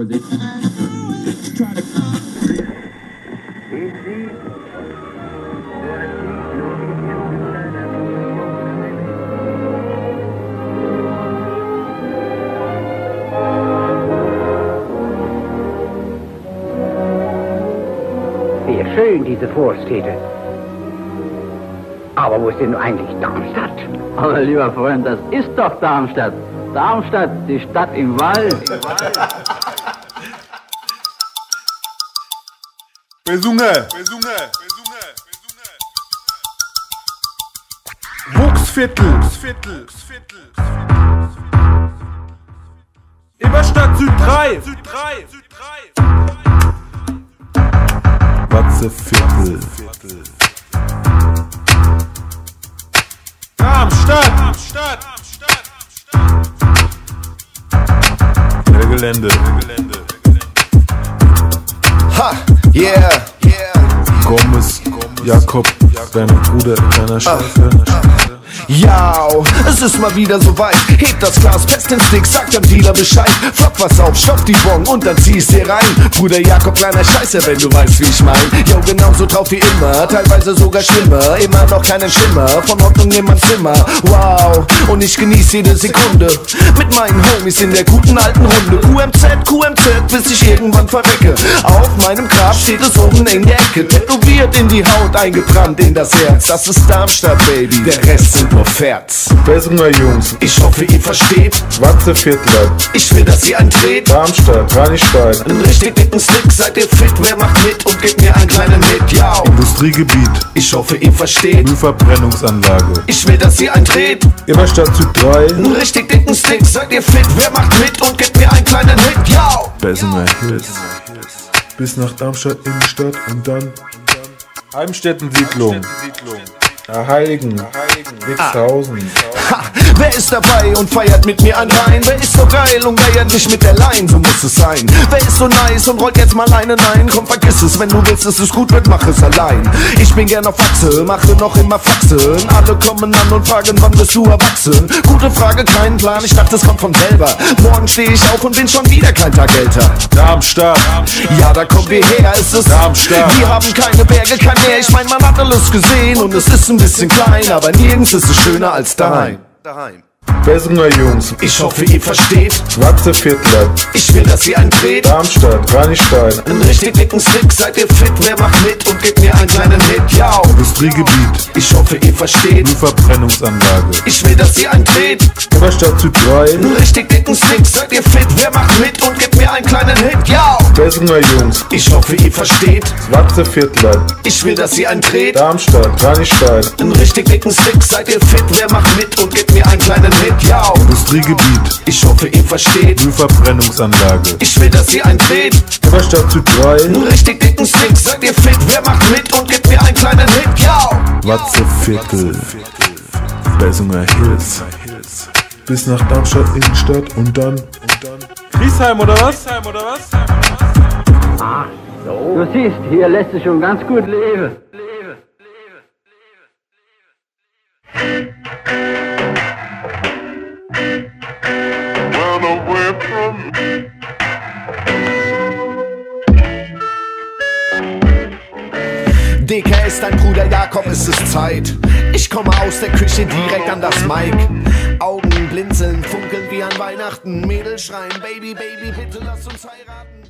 Vorsicht. Sehr schön, diese Vorstädte. Aber wo ist denn eigentlich Darmstadt? Aber lieber Freund, das ist doch Darmstadt. Darmstadt, die Stadt im Wald. Bessunger! Bessunger! Woogsviertel! Überstadt Süd 3! Watzelviertel! Darmstadt! Gelände. Ha! Yeah! Gomez, Jakob, dein Bruder, deiner Schwester. Ja, es ist mal wieder soweit. Heb das Glas fest ins Stick, sag dem Dealer Bescheid. Flock was auf, stopf die Bon und dann zieh's dir rein. Bruder Jakob, kleiner Scheiße, wenn du weißt, wie ich mein. Jo, genauso drauf wie immer, teilweise sogar schlimmer. Immer noch keinen Schimmer, von Ordnung in mein Zimmer. Wow, und ich genieß jede Sekunde mit meinen Homies in der guten alten Runde. QMZ, bis ich irgendwann verrecke. Auf meinem Grab steht es oben in der Ecke. Tätowiert in die Haut, eingebrannt in das Herz. Das ist Darmstadt, Baby, der Rest sind nur Pferds. Bessunger Jungs, ich hoffe, ihr versteht. Watzelviertler, ich will, dass ihr eintret. Darmstadt, Kranichstein, einen richtig dicken Stick. Seid ihr fit, wer macht mit und gebt mir einen kleinen Hit, ja. Industriegebiet, ich hoffe, ihr versteht. Müllverbrennungsanlage, ich will, dass ihr eintret. Überstadt Süd 3, einen richtig dicken Stick. Seid ihr fit, wer macht mit und gebt mir einen kleinen Hit, ja. Bessunger Hills, bis nach Darmstadt Innenstadt und dann Heimstätten-Siedlung. Heiligen. Wichshausen. Ha, wer ist dabei und feiert mit mir an Rhein? Wer ist so geil und geiert mich mit der Lein? So muss es sein. Wer ist so nice und rollt jetzt mal einen ein? Komm, vergiss es, wenn du willst, dass es gut wird, mach es allein. Ich bin gern auf Achse, mache noch immer Faxen. Alle kommen an und fragen, wann bist du erwachsen? Gute Frage, keinen Plan, ich dachte, es kommt von selber. Morgen stehe ich auf und bin schon wieder kein Tag älter. Darmstadt, ja, da kommen wir her, es ist Darmstadt. Wir haben keine Berge, kein Meer, ich mein, man hat alles gesehen und es ist ein bisschen klein, aber nirgends ist es schöner als daheim. Bessunger Jungs, ich hoffe, ihr versteht. Watzelviertler, ich will, dass ihr eintret. Darmstadt, Kranichstein, einen richtig dicken Stick. Seid ihr fit, wer macht mit und gebt mir einen kleinen Hit, ja. Industriegebiet, ich hoffe, ihr versteht. Müllverbrennungsanlage, ich will, dass ihr eintret. Überstadt Süd 3, einen richtig dicken Stick. Seid ihr fit, wer macht mit und gebt mir einen kleinen Hit, ja. Bessunger Jungs, ich hoffe, ihr versteht. Watzelviertler, ich will, dass ihr eintret. Darmstadt, Kranichstein, einen richtig dicken Stick. Seid ihr fit, wer macht mit und gebt mir einen kleinen Hit. Ja. Industriegebiet, ich hoffe, ihr versteht. Müllverbrennungsanlage, ich will, dass ihr eintret. Überstadt Süd 3, einen richtig dicken Stick. Seid ihr fit, wer macht mit und gebt mir einen kleinen Hit, ja. Watzelviertel, Bessunger Hills, bis nach Darmstadt Innenstadt und dann Wiesheim oder was? Ach so. Du siehst, hier lässt sich schon ganz gut leben. DK ist dein Bruder Jakob, es ist Zeit. Ich komme aus der Küche direkt an das Mic. Augen blinzeln, funkeln wie an Weihnachten. Mädels schreien, Baby, Baby, bitte lass uns heiraten.